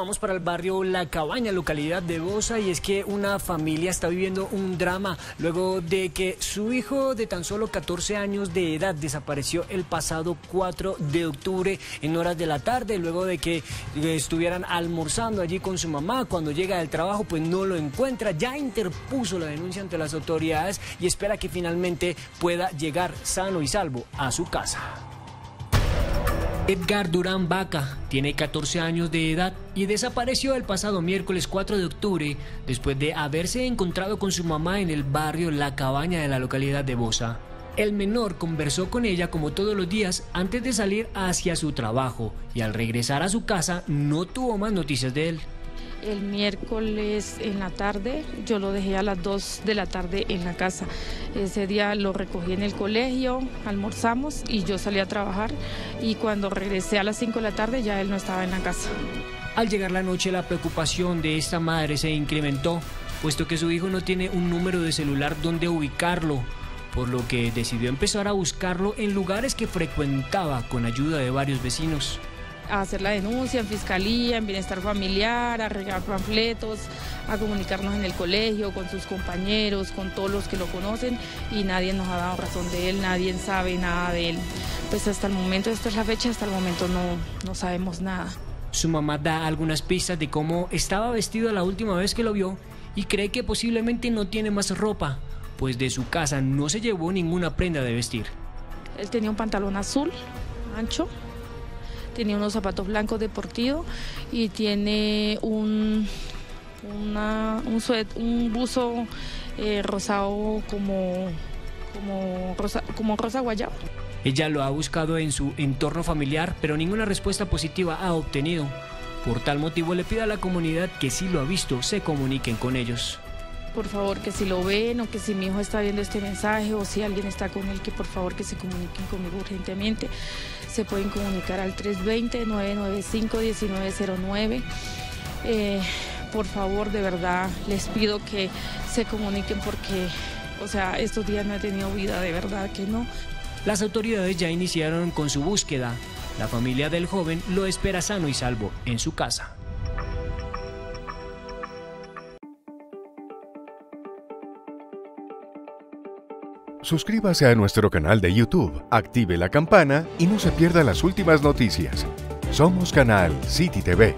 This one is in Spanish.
Vamos para el barrio La Cabaña, localidad de Bosa, y es que una familia está viviendo un drama luego de que su hijo de tan solo 14 años de edad desapareció el pasado 4 de octubre en horas de la tarde, luego de que estuvieran almorzando allí con su mamá. Cuando llega del trabajo pues no lo encuentra, ya interpuso la denuncia ante las autoridades y espera que finalmente pueda llegar sano y salvo a su casa. Edgar Durán Vaca tiene 14 años de edad y desapareció el pasado miércoles 4 de octubre después de haberse encontrado con su mamá en el barrio La Cabaña de la localidad de Bosa. El menor conversó con ella como todos los días antes de salir hacia su trabajo y al regresar a su casa no tuvo más noticias de él. El miércoles en la tarde, yo lo dejé a las 2 de la tarde en la casa. Ese día lo recogí en el colegio, almorzamos y yo salí a trabajar. Y cuando regresé a las 5 de la tarde ya él no estaba en la casa. Al llegar la noche, la preocupación de esta madre se incrementó, puesto que su hijo no tiene un número de celular donde ubicarlo, por lo que decidió empezar a buscarlo en lugares que frecuentaba con ayuda de varios vecinos. A hacer la denuncia en fiscalía, en bienestar familiar, a regar panfletos, a comunicarnos en el colegio, con sus compañeros, con todos los que lo conocen, y nadie nos ha dado razón de él, nadie sabe nada de él. Pues hasta el momento, esta es la fecha, hasta el momento no sabemos nada. Su mamá da algunas pistas de cómo estaba vestido la última vez que lo vio y cree que posiblemente no tiene más ropa, pues de su casa no se llevó ninguna prenda de vestir. Él tenía un pantalón azul, ancho, tenía unos zapatos blancos deportivos y tiene un buzo rosado como rosa guayaba. Ella lo ha buscado en su entorno familiar, pero ninguna respuesta positiva ha obtenido. Por tal motivo le pido a la comunidad que si lo ha visto, se comuniquen con ellos. Por favor, que si lo ven o que si mi hijo está viendo este mensaje o si alguien está con él, que por favor que se comuniquen conmigo urgentemente. Se pueden comunicar al 320-995-1909. Por favor, de verdad, les pido que se comuniquen porque, o sea, estos días no he tenido vida, de verdad que no. Las autoridades ya iniciaron con su búsqueda. La familia del joven lo espera sano y salvo en su casa. Suscríbase a nuestro canal de YouTube, active la campana y no se pierda las últimas noticias. Somos Canal City TV.